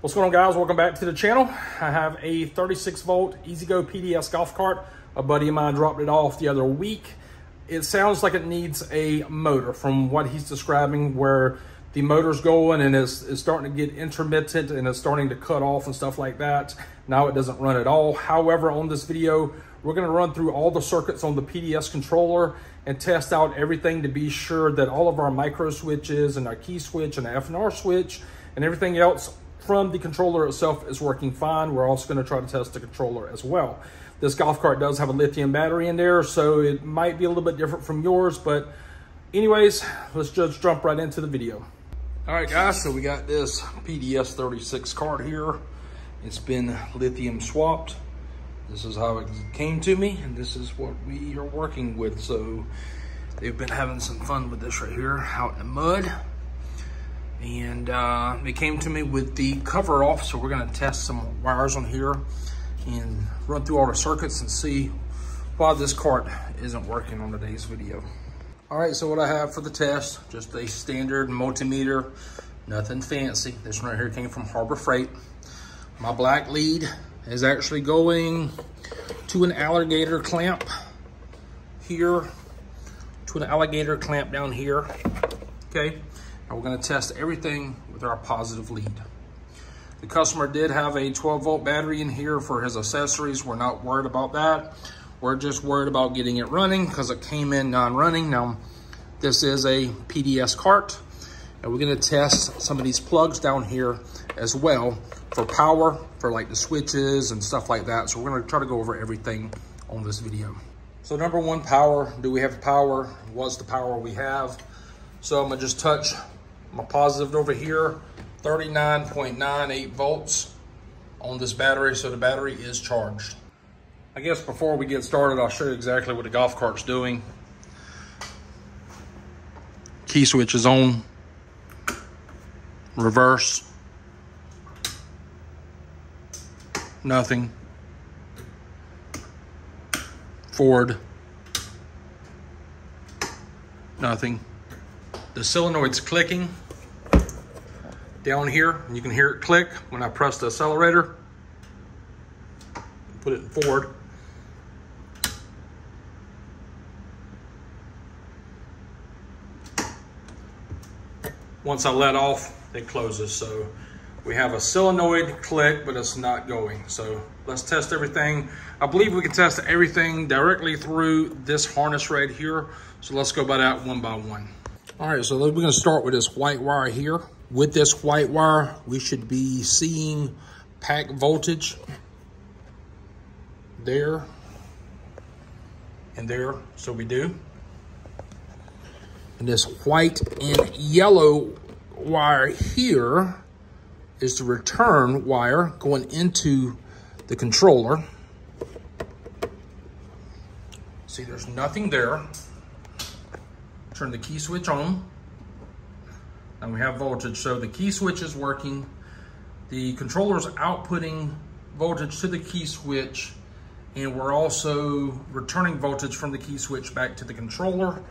What's going on, guys? Welcome back to the channel. I have a 36 volt EasyGo PDS golf cart. A buddy of mine dropped it off the other week. It sounds like it needs a motor from what he's describing, where the motor's going and it's starting to get intermittent and it's starting to cut off and stuff like that. Now it doesn't run at all. However, on this video, we're going to run through all the circuits on the PDS controller and test out everything to be sure that all of our micro switches and our key switch and the FNR switch and everything else from the controller itself is working fine. We're also going to try to test the controller as well. This golf cart does have a lithium battery in there, so it might be a little bit different from yours, but anyways, let's just jump right into the video. All right, guys, so we got this PDS 36 cart here. It's been lithium swapped. This is how it came to me, and this is what we are working with. So they've been having some fun with this right here out in the mud. And it came to me with the cover off, so we're gonna test some wires on here and run through all the circuits and see why this cart isn't working on today's video. All right, so what I have for the test, just a standard multimeter, nothing fancy. This one right here came from Harbor Freight. My black lead is actually going to an alligator clamp here, to an alligator clamp down here, okay? We're going to test everything with our positive lead. The customer did have a 12 volt battery in here for his accessories. We're not worried about that. We're just worried about getting it running because it came in non-running. Now, this is a PDS cart, and we're going to test some of these plugs down here as well for power, for like the switches and stuff like that. So we're going to try to go over everything on this video. So number one, power. Do we have power? What's the power we have? So I'm going to just touch my positive over here, 39.98 volts on this battery, so the battery is charged. I guess before we get started, I'll show you exactly what the golf cart's doing. Key switch is on, reverse, nothing, forward, nothing. The solenoid's clicking down here, and you can hear it click when I press the accelerator. Put it forward. Once I let off, it closes. So we have a solenoid click, but it's not going. So let's test everything. I believe we can test everything directly through this harness right here. So let's go by that one by one. All right, so we're gonna start with this white wire here. With this white wire, we should be seeing pack voltage there and there, so we do. And this white and yellow wire here is the return wire going into the controller. See, there's nothing there. Turn the key switch on, and we have voltage. So the key switch is working. The controller's outputting voltage to the key switch, and we're also returning voltage from the key switch back to the controller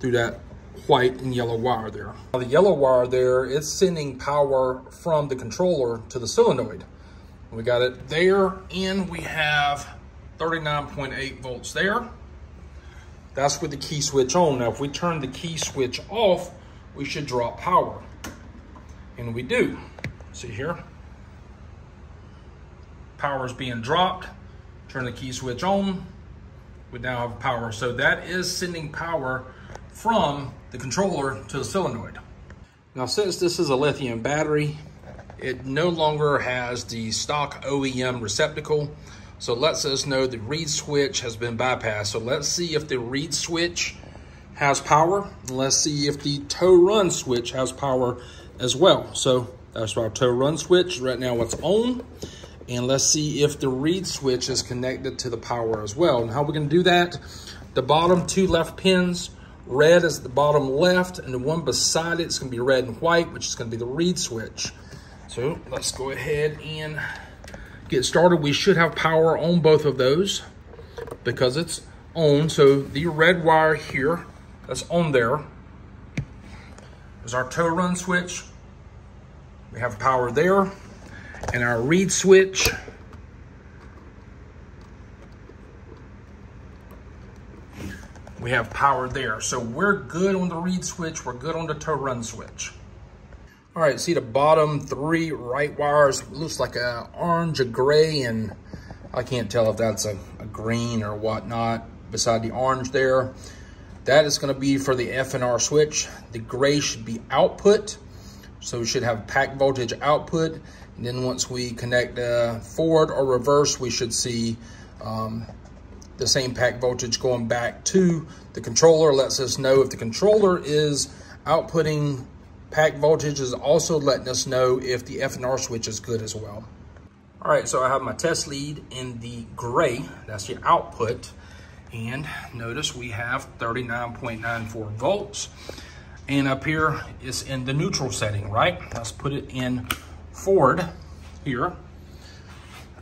through that white and yellow wire there. Now the yellow wire there, it's sending power from the controller to the solenoid. We got it there, and we have 39.8 volts there. That's with the key switch on. Now, if we turn the key switch off, we should drop power. And we do. See here? Power is being dropped. Turn the key switch on. We now have power. So that is sending power from the controller to the solenoid. Now, since this is a lithium battery, it no longer has the stock OEM receptacle. So it lets us know the read switch has been bypassed. So let's see if the read switch has power. Let's see if the tow run switch has power as well. So that's our tow run switch. Right now it's on. And let's see if the read switch is connected to the power as well. And how we're going to do that, the bottom two left pins, red is at the bottom left, and the one beside it's going to be red and white, which is going to be the read switch. So let's go ahead and get started. We should have power on both of those because it's on. So the red wire here that's on there is our tow run switch. We have power there. and our read switch. We have power there. So we're good on the read switch. We're good on the tow run switch. All right, see the bottom three right wires. Looks like a orange, a gray, and I can't tell if that's a green or whatnot beside the orange there. That is gonna be for the FNR switch. The gray should be output. So we should have pack voltage output. And then once we connect forward or reverse, we should see the same pack voltage going back to the controller. Lets us know if the controller is outputting pack voltage, is also letting us know if the FNR switch is good as well. All right, so I have my test lead in the gray, that's the output. And notice we have 39.94 volts. And up here it's in the neutral setting, right? Let's put it in forward here.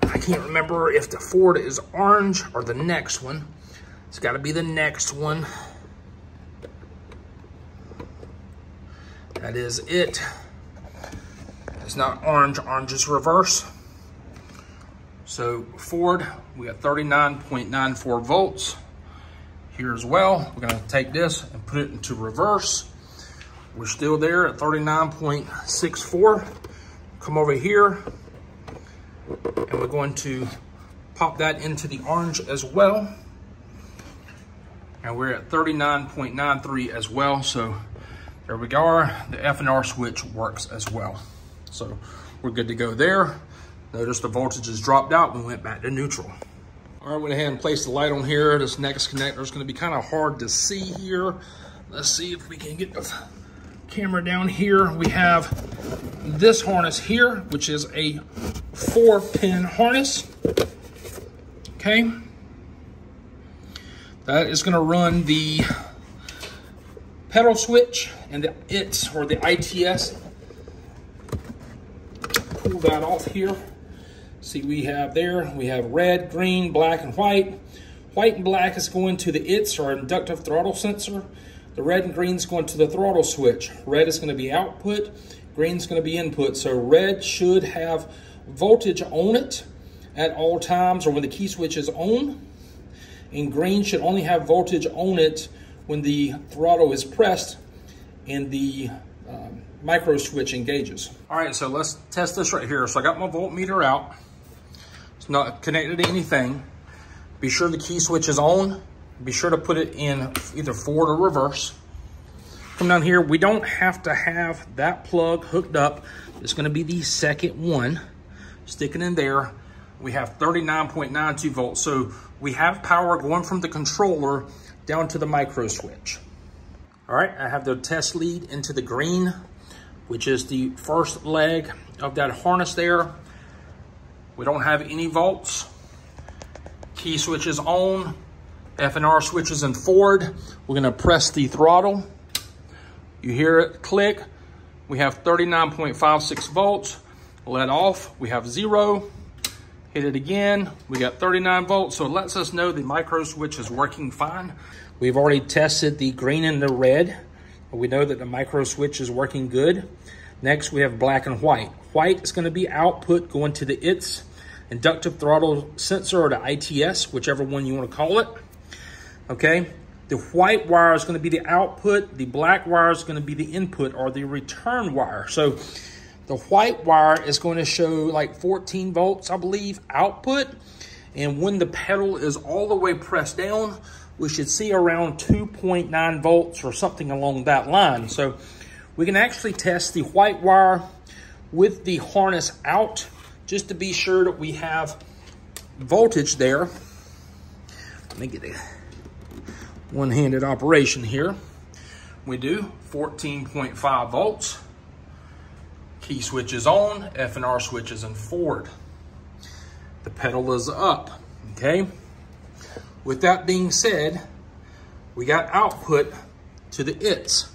I can't remember if the forward is orange or the next one. It's gotta be the next one. That is it. It's not orange, orange is reverse. So forward, we have 39.94 volts here as well. We're gonna take this and put it into reverse. We're still there at 39.64. Come over here, and we're going to pop that into the orange as well. And we're at 39.93 as well. So there we go. The FNR switch works as well. So we're good to go there. Notice the voltage has dropped out and went back to neutral. All right, went ahead and placed the light on here. This next connector is going to be kind of hard to see here. Let's see if we can get the camera down here. We have this harness here, which is a 4-pin harness. Okay. That is going to run the pedal switch and the ITS, or the ITS. Pull that off here. See, we have there, we have red, green, black, and white. White and black is going to the ITS, or inductive throttle sensor. The red and green is going to the throttle switch. Red is going to be output, green is going to be input. So red should have voltage on it at all times, or when the key switch is on. And green should only have voltage on it when the throttle is pressed and the micro switch engages. All right, so let's test this right here. So I got my voltmeter out. It's not connected to anything. Be sure the key switch is on. Be sure to put it in either forward or reverse. Come down here. We don't have to have that plug hooked up. It's going to be the second one. Sticking in there. We have 39.92 volts. So we have power going from the controller down to the micro switch. All right, I have the test lead into the green, which is the first leg of that harness there. We don't have any volts. Key switch is on. FNR switch is in forward. We're gonna press the throttle. You hear it click. We have 39.56 volts. Let off, we have 0. Hit it again, we got 39 volts. So it lets us know the micro switch is working fine. We've already tested the green and the red. We know that the micro switch is working good. Next, we have black and white. White is gonna be output going to the ITS, inductive throttle sensor, or the ITS, whichever one you wanna call it. Okay, the white wire is gonna be the output, the black wire is gonna be the input, or the return wire. So the white wire is gonna show like 14 volts, I believe, output. And when the pedal is all the way pressed down, we should see around 2.9 volts or something along that line. So we can actually test the white wire with the harness out, just to be sure that we have voltage there. Let me get a one-handed operation here. We do 14.5 volts. Key switch is on, FNR switch is in forward. The pedal is up, okay? With that being said, we got output to the ITS.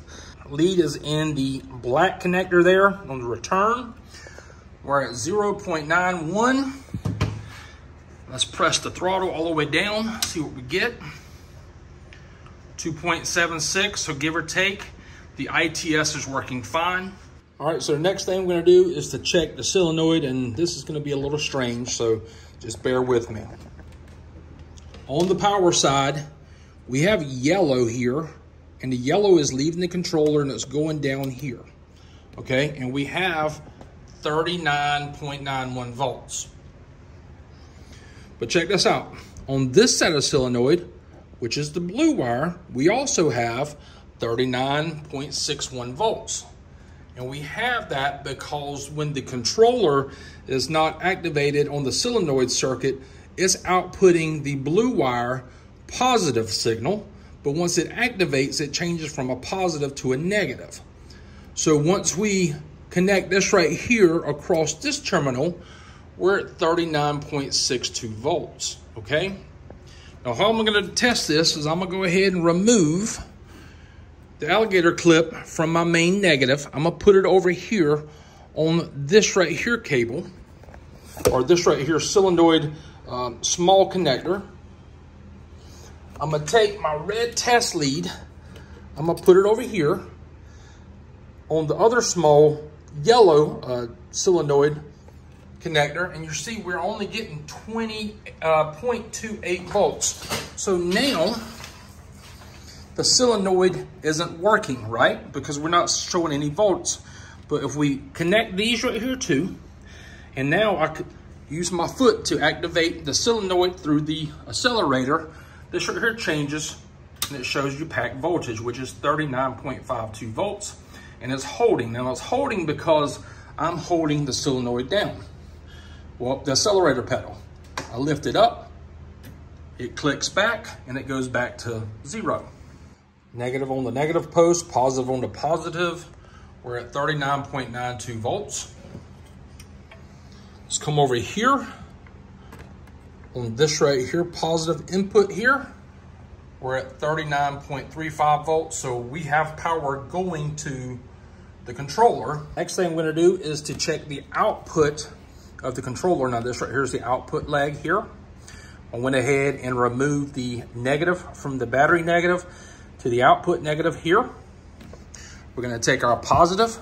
Lead is in the black connector there on the return. We're at 0.91. Let's press the throttle all the way down, see what we get. 2.76, so give or take, the ITS is working fine. All right, so the next thing we're gonna do is to check the solenoid, and this is gonna be a little strange, so just bear with me. On the power side, we have yellow here, and the yellow is leaving the controller and it's going down here, okay? And we have 39.91 volts. But check this out. On this side of solenoid, which is the blue wire, we also have 39.61 volts. And we have that because when the controller is not activated on the solenoid circuit, it's outputting the blue wire positive signal, but once it activates, it changes from a positive to a negative. So once we connect this right here across this terminal, we're at 39.62 volts, okay? Now how I'm gonna test this is I'm gonna go ahead and remove the alligator clip from my main negative. I'm gonna put it over here on this right here cable, or this right here solenoid small connector. I'm gonna take my red test lead, I'm gonna put it over here on the other small yellow solenoid connector, and you see we're only getting 20.28 volts. So now, the solenoid isn't working, right? Because we're not showing any volts. But if we connect these right here too, and now I could use my foot to activate the solenoid through the accelerator, this right here changes and it shows you pack voltage, which is 39.52 volts. And it's holding. Now it's holding because I'm holding the solenoid down. Well, the accelerator pedal. I lift it up, it clicks back, and it goes back to zero. Negative on the negative post, positive on the positive. We're at 39.92 volts. Let's come over here. On this right here, positive input here, we're at 39.35 volts. So we have power going to the controller. Next thing we're gonna do is to check the output of the controller. Now this right here is the output leg here. I went ahead and removed the negative from the battery negative to the output negative here. We're gonna take our positive,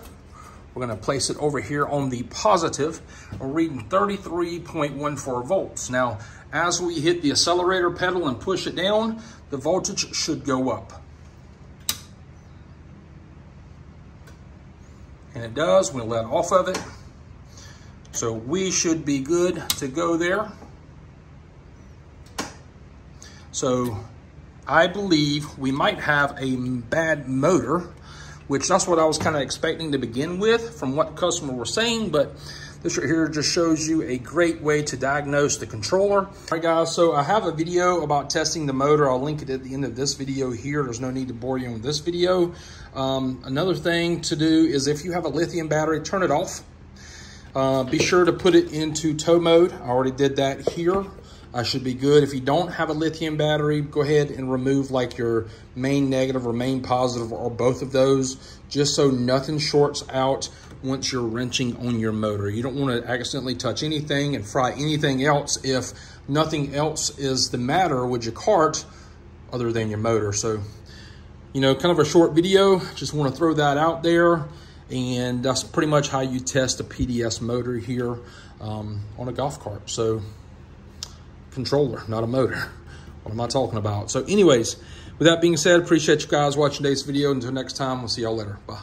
we're gonna place it over here on the positive. We're reading 33.14 volts. Now, as we hit the accelerator pedal and push it down, the voltage should go up. And it does, we'll let off of it. So we should be good to go there. So, I believe we might have a bad motor, which that's what I was kind of expecting to begin with from what the customer was saying, but this right here just shows you a great way to diagnose the controller. All right guys, so I have a video about testing the motor. I'll link it at the end of this video here. There's no need to bore you on this video. Another thing to do is if you have a lithium battery, turn it off. Be sure to put it into tow mode. I already did that here. I should be good. If you don't have a lithium battery, go ahead and remove like your main negative or main positive or both of those, just so nothing shorts out once you're wrenching on your motor. You don't want to accidentally touch anything and fry anything else if nothing else is the matter with your cart other than your motor. So, you know, kind of a short video, just want to throw that out there. And that's pretty much how you test a PDS motor here on a golf cart. So, controller, not a motor. What am I talking about? So anyways, with that being said, appreciate you guys watching today's video. Until next time, we'll see y'all later. Bye.